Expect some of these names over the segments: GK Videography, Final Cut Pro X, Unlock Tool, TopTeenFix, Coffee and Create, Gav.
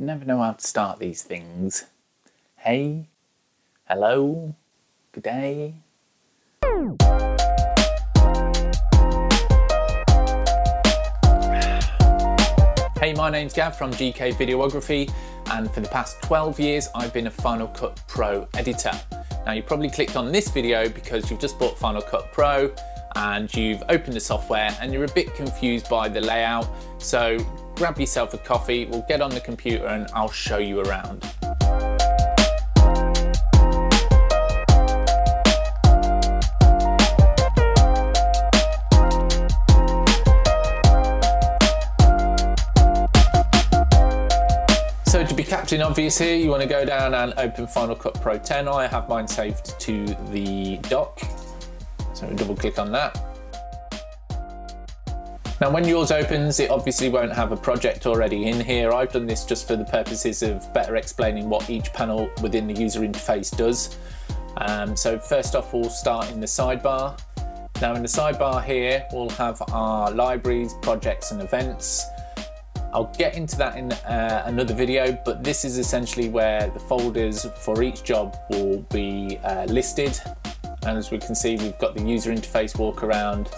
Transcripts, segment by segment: Never know how to start these things. Hey, hello, good day. Hey, my name's Gav from GK Videography, and for the past 12 years I've been a Final Cut Pro editor. Now, you probably clicked on this video because you've just bought Final Cut Pro and you've opened the software and you're a bit confused by the layout, so grab yourself a coffee, we'll get on the computer and I'll show you around. So to be Captain Obvious here, you want to go down and open Final Cut Pro X. I have mine saved to the dock, so we'll double click on that. Now when yours opens, it obviously won't have a project already in here. I've done this just for the purposes of better explaining what each panel within the user interface does. So first off, we'll start in the sidebar. Now in the sidebar here, we'll have our libraries, projects and events. I'll get into that in another video, but this is essentially where the folders for each job will be listed. And as we can see, we've got the user interface walk around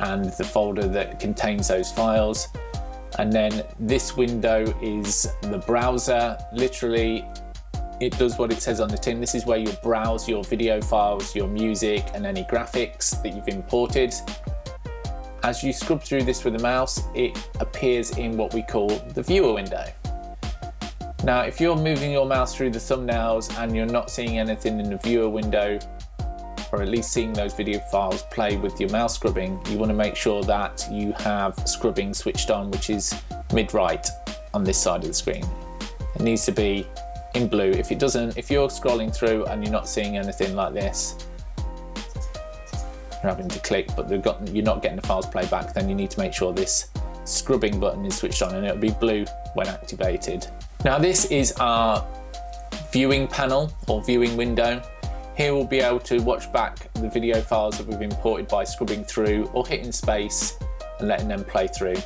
and the folder that contains those files. And then this window is the browser. Literally, it does what it says on the tin. This is where you browse your video files, your music, and any graphics that you've imported. As you scrub through this with the mouse, it appears in what we call the viewer window. Now, if you're moving your mouse through the thumbnails and you're not seeing anything in the viewer window, or at least seeing those video files play with your mouse scrubbing, you want to make sure that you have scrubbing switched on, which is mid-right on this side of the screen. It needs to be in blue. If it doesn't, if you're scrolling through and you're not seeing anything like this, you're having to click, but you're not getting the files playback, then you need to make sure this scrubbing button is switched on and it'll be blue when activated. Now this is our viewing panel or viewing window. Here we'll be able to watch back the video files that we've imported by scrubbing through or hitting space and letting them play through.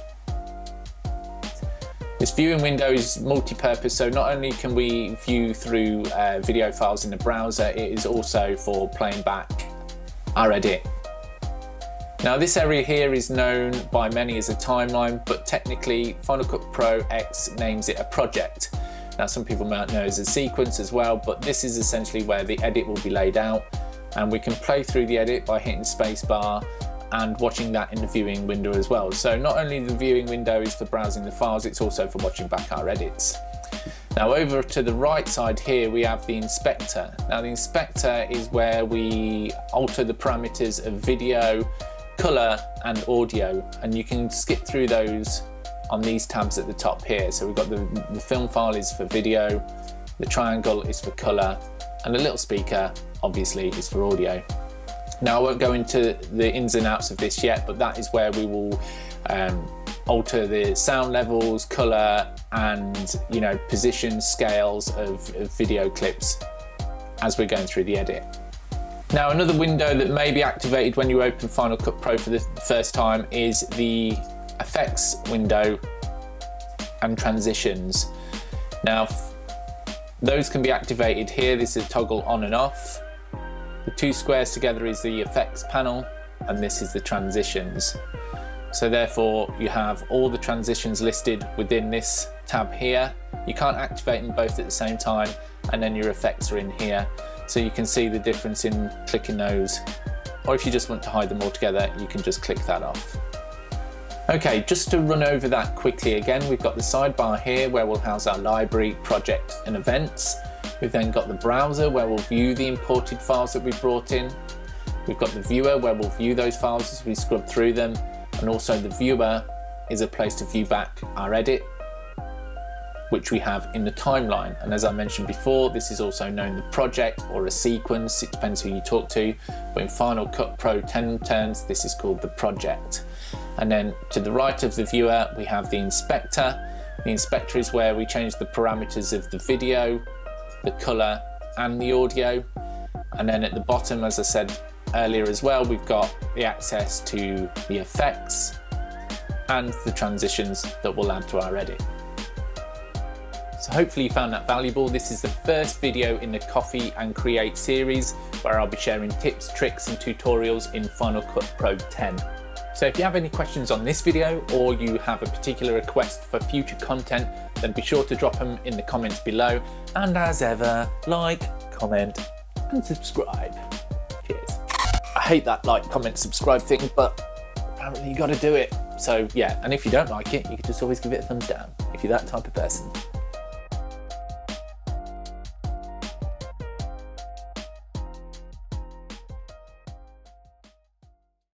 This viewing window is multi-purpose, so not only can we view through video files in the browser, it is also for playing back our edit. Now this area here is known by many as a timeline, but technically Final Cut Pro X names it a project. Now some people might know as a sequence as well, but this is essentially where the edit will be laid out, and we can play through the edit by hitting spacebar and watching that in the viewing window as well. So not only the viewing window is for browsing the files, it's also for watching back our edits. Now over to the right side here, we have the inspector. Now the inspector is where we alter the parameters of video, color and audio, and you can skip through those on these tabs at the top here. So we've got the film file is for video, the triangle is for color, and the little speaker obviously is for audio. Now I won't go into the ins and outs of this yet, but that is where we will alter the sound levels, color, and position scales of video clips as we're going through the edit. Now another window that may be activated when you open Final Cut Pro for the first time is the effects window and transitions. Now those can be activated here. This is a toggle on and off. The two squares together is the effects panel, and this is the transitions. So therefore you have all the transitions listed within this tab here. You can't activate them both at the same time, and then your effects are in here, so you can see the difference in clicking those, or if you just want to hide them all together, you can just click that off. Okay, just to run over that quickly again, we've got the sidebar here where we'll house our library, project and events. We've then got the browser where we'll view the imported files that we've brought in. We've got the viewer where we'll view those files as we scrub through them. And also the viewer is a place to view back our edit, which we have in the timeline. And as I mentioned before, this is also known the project or a sequence. It depends who you talk to, but in Final Cut Pro X terms, this is called the project. And then to the right of the viewer, we have the inspector. The inspector is where we change the parameters of the video, the color, and the audio. And then at the bottom, as I said earlier as well, we've got the access to the effects and the transitions that we'll add to our edit. So hopefully you found that valuable. This is the first video in the Coffee and Create series where I'll be sharing tips, tricks and tutorials in Final Cut Pro X. So if you have any questions on this video or you have a particular request for future content, then be sure to drop them in the comments below. And as ever, like, comment and subscribe. Cheers. I hate that like, comment, subscribe thing, but apparently you got to do it. So yeah, and if you don't like it, you can just always give it a thumbs down if you're that type of person.